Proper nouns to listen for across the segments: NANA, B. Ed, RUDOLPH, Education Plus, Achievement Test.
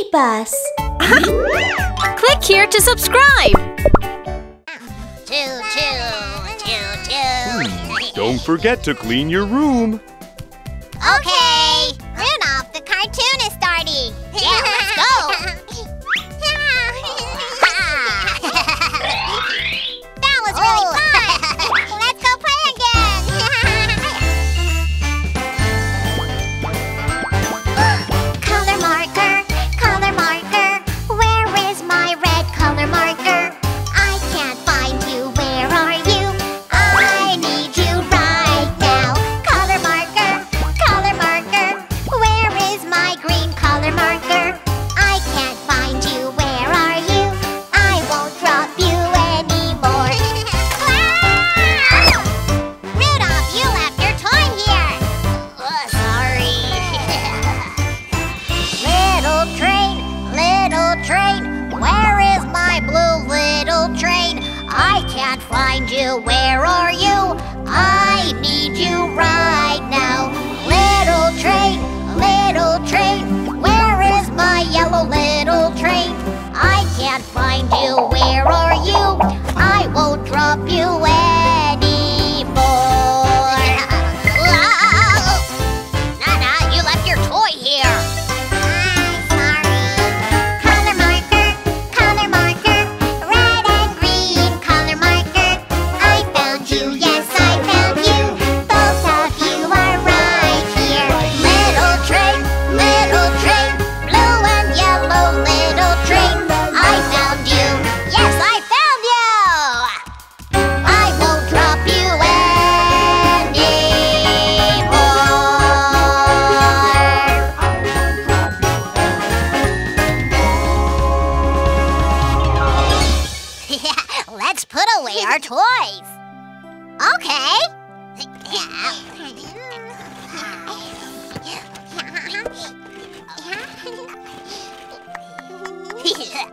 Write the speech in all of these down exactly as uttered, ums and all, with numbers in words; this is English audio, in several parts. Mini Bus. Click here to subscribe. Choo choo, choo choo. Don't forget to clean your room. Okay. Rudolph the cartoon is starting. Yeah, let's go.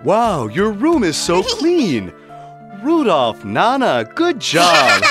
Wow, your room is so clean! Rudolph, Nana, good job!